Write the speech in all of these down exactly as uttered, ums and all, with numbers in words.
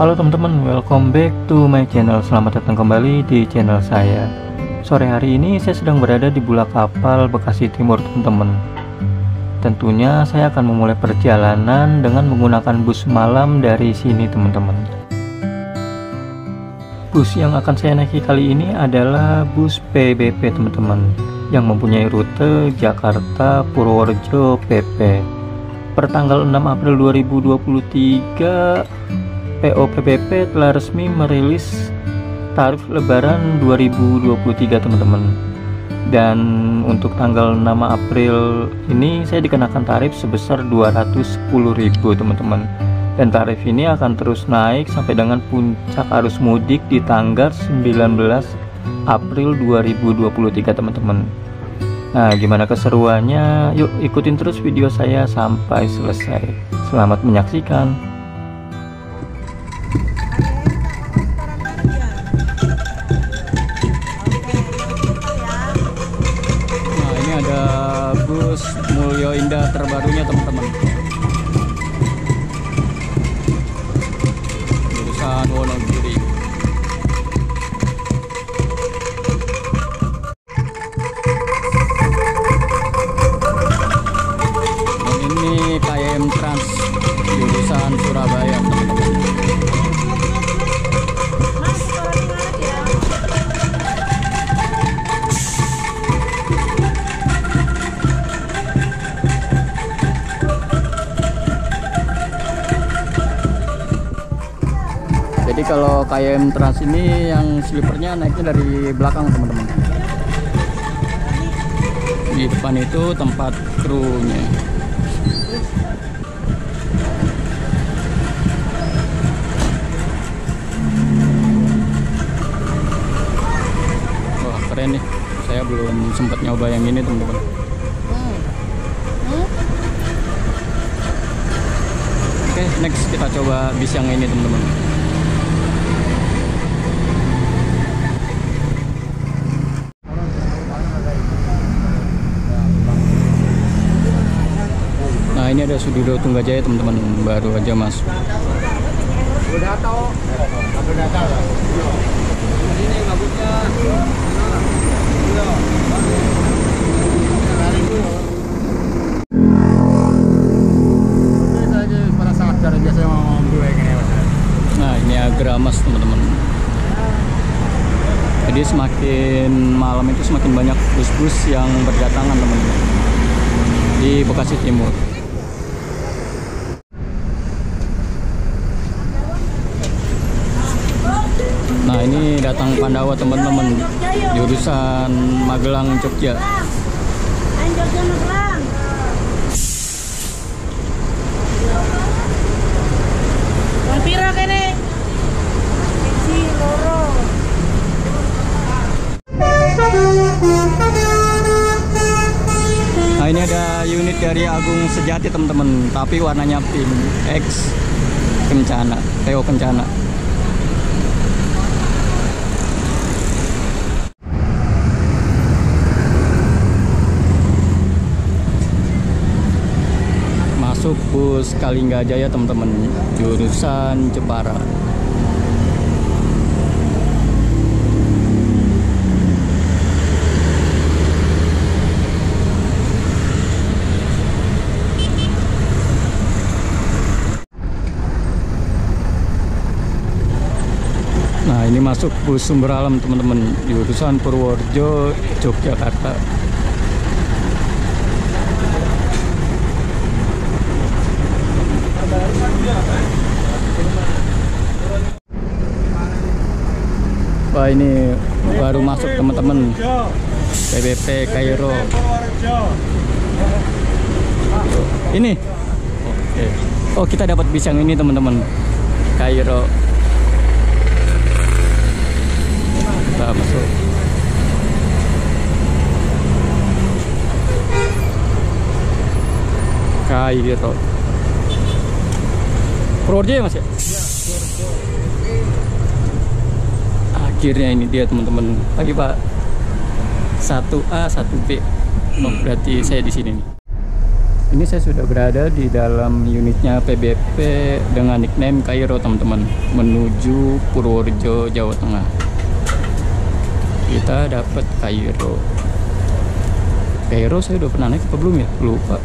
Halo teman-teman, welcome back to my channel. Selamat datang kembali di channel saya. Sore hari ini saya sedang berada di bulak kapal Bekasi Timur, teman-teman. Tentunya saya akan memulai perjalanan dengan menggunakan bus malam dari sini, teman-teman. Bus yang akan saya naiki kali ini adalah bus P B P, teman-teman, yang mempunyai rute Jakarta Purworejo P P. Per tanggal enam April dua ribu dua puluh tiga, P O P B P telah resmi merilis tarif lebaran dua ribu dua puluh tiga, teman-teman. Dan untuk tanggal enam April ini saya dikenakan tarif sebesar dua ratus sepuluh ribu, teman-teman. Dan tarif ini akan terus naik sampai dengan puncak arus mudik di tanggal sembilan belas April dua ribu dua puluh tiga, teman-teman. Nah, gimana keseruannya? Yuk ikutin terus video saya sampai selesai. Selamat menyaksikan. Mulyo Indah terbarunya, teman-teman, jurusan Wonogiri. Dan ini A M Trans jurusan Surabaya, teman-teman. Jadi kalau K M Trans ini yang slipernya naiknya dari belakang, teman-teman. Di depan itu tempat krunya. Wah, keren nih. Saya belum sempat nyoba yang ini, teman-teman. Oke, next kita coba bis yang ini, teman-teman. Ini ada Sudiro Tunggajaya, teman-teman, baru aja masuk. Udah tahu? Udah tahu. Ini kabutnya. Nah, ini Agramas, teman-teman. Jadi semakin malam itu semakin banyak bus-bus yang berdatangan, teman-teman, di Bekasi Timur. Nah, ini datang Pandawa, teman-teman, jurusan Magelang Jogja. Nah, ini ada unit dari Agung Sejati, teman-teman, tapi warnanya pink. X Kencana, Theo Kencana. Masuk bus Kalingga Jaya, teman-teman, jurusan Jepara. Nah, ini masuk bus Sumber Alam, teman-teman, jurusan Purworejo Yogyakarta. Wah, ini baru masuk, teman-teman, P B P Cairo. Ini oke. Oh, kita dapat bis yang ini, teman-teman, Cairo. Kita masuk. Cairo. Purworejo ya, Mas ya? Akhirnya ini dia, teman-teman. Pagi, Pak. satu A, satu B. Oh, berarti saya di sini nih. Ini saya sudah berada di dalam unitnya P B P dengan nickname Cairo, teman-teman, menuju Purworejo, Jawa Tengah. Kita dapat Cairo. Cairo saya udah pernah naik apa belum ya? Lupa.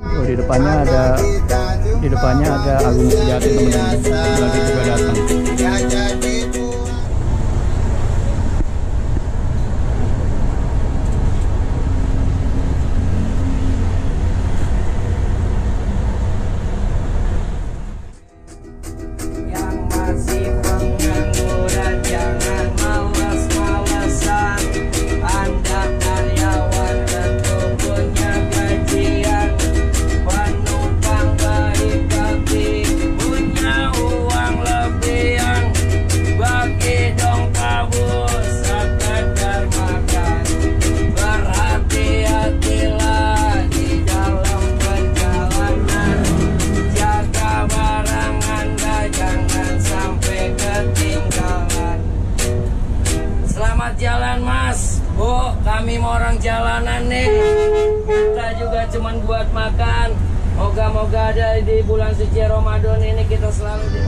Oh, di depannya ada di depannya ada Agung Sejati, teman-teman. Lagi juga datang. Moga-moga ada di bulan suci Ramadan ini kita selalu di...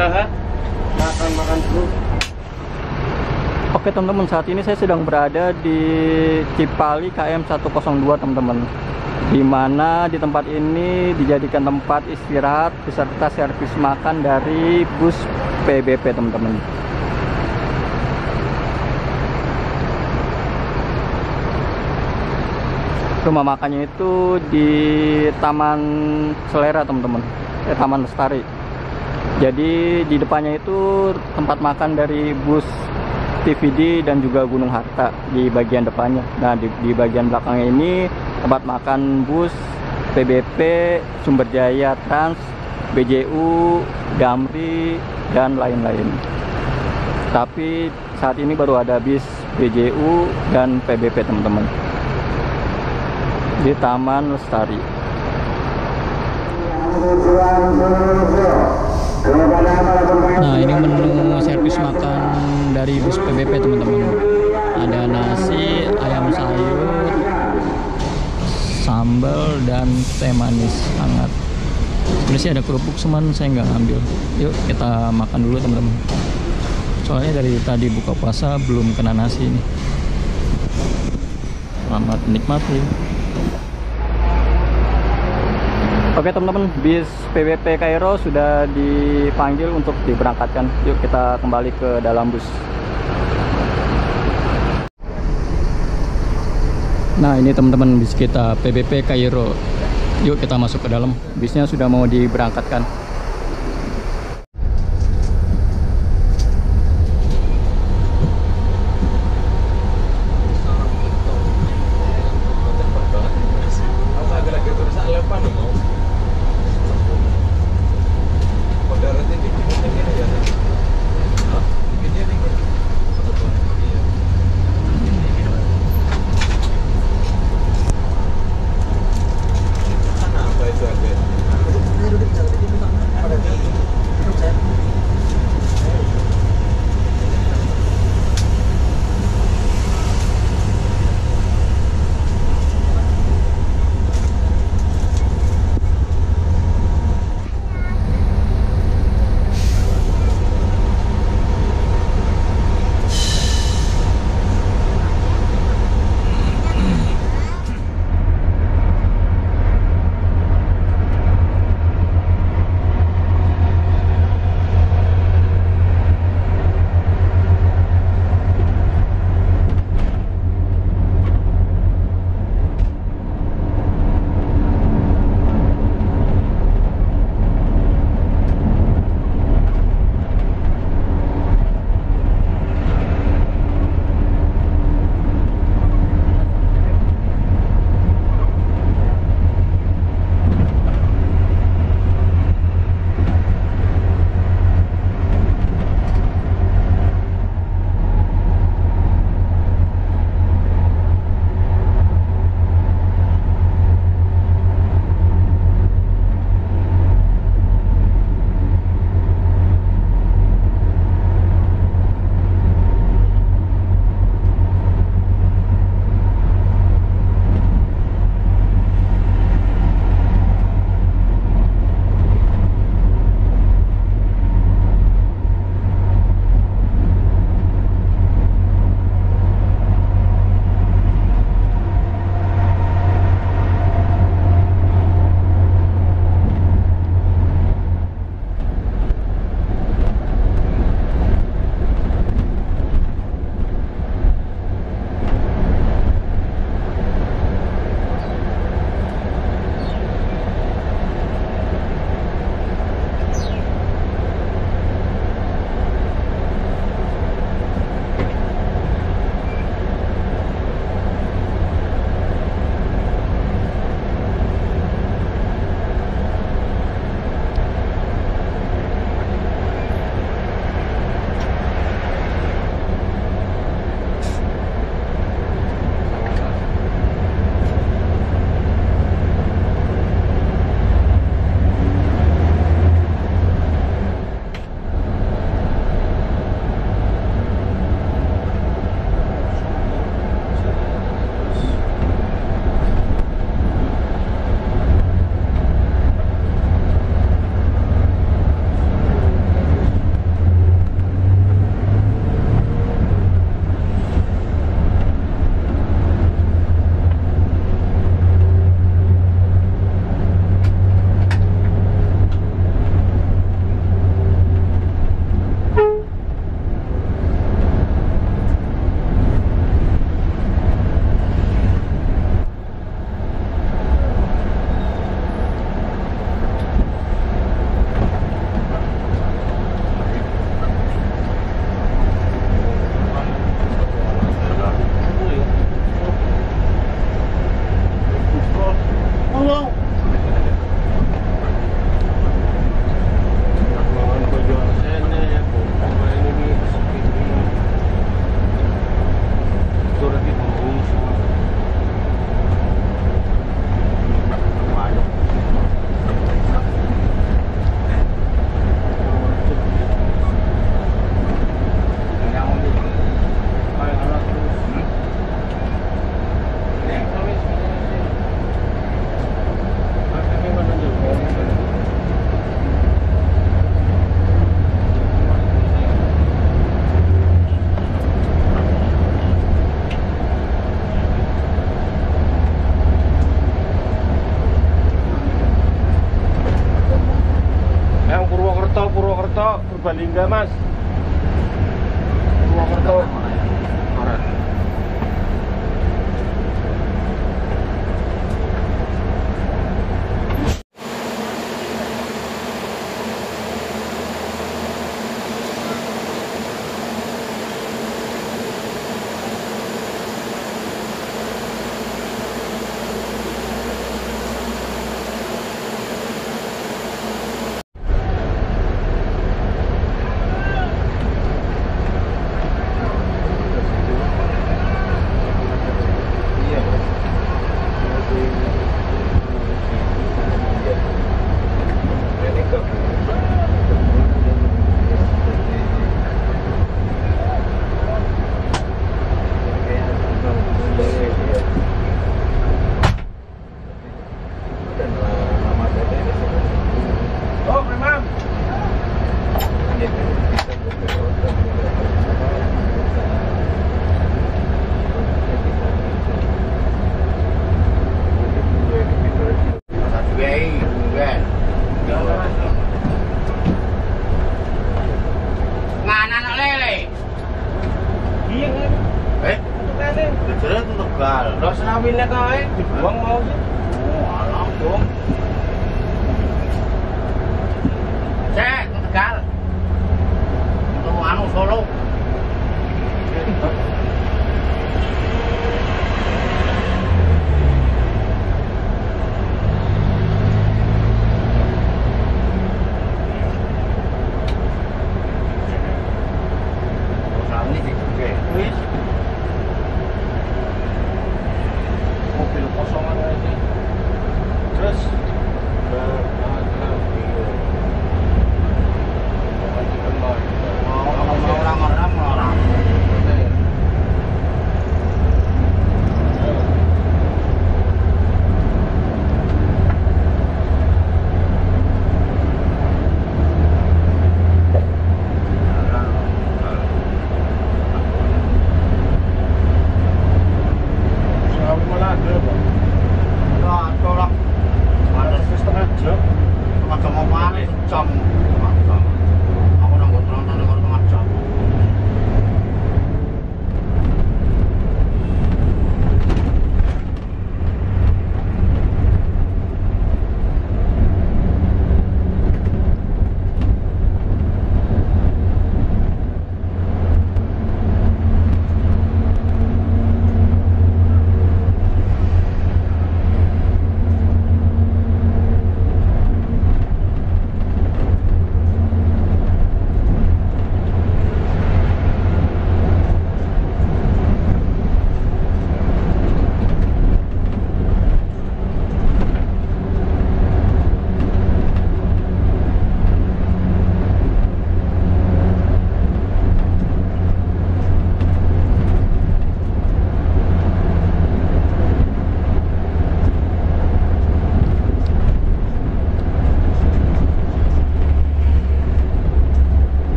istirahat, makan-makan dulu. Oke teman-teman, saat ini saya sedang berada di Cipali K M seratus dua teman-teman, dimana di tempat ini dijadikan tempat istirahat beserta servis makan dari bus P B P teman-teman. Rumah makannya itu di Taman Selera teman-teman, eh, Taman Lestari. Jadi di depannya itu tempat makan dari bus T V D dan juga Gunung Harta di bagian depannya. Nah di, di bagian belakangnya ini tempat makan bus P B P, Sumberjaya Trans, B J U, Gamri, dan lain-lain. Tapi saat ini baru ada bis B J U dan P B P teman-teman di Taman Lestari. Nah ini menu servis makan dari bus P B P teman-teman, ada nasi, ayam sayur, sambal, dan teh manis hangat. Sebenarnya ada kerupuk cuman saya nggak ngambil. Yuk kita makan dulu teman-teman, soalnya dari tadi buka puasa belum kena nasi ini. Selamat menikmati. Oke teman-teman, bis P B P Cairo sudah dipanggil untuk diberangkatkan. Yuk kita kembali ke dalam bus. Nah ini teman-teman bis kita P B P Cairo. Yuk kita masuk ke dalam. Bisnya sudah mau diberangkatkan. Terima kasih. Balingga, Mas. Purwokerto. Orang-orang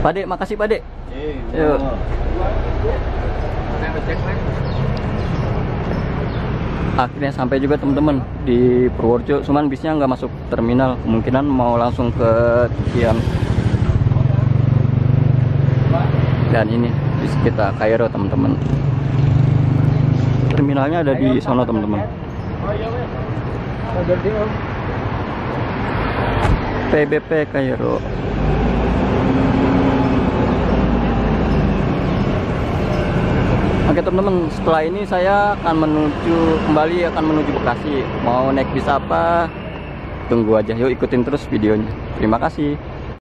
Pak Dek, makasih Pak Dek. Yuk. Akhirnya sampai juga teman-teman di Purworejo, cuman bisnya nggak masuk terminal, kemungkinan mau langsung ke Tian. Dan ini bis kita Cairo teman-teman. Terminalnya ada di sana teman-teman. P B P Cairo. Oke teman-teman, setelah ini saya akan menuju kembali akan menuju Bekasi. Mau naik bis apa? Tunggu aja, yuk ikutin terus videonya. Terima kasih.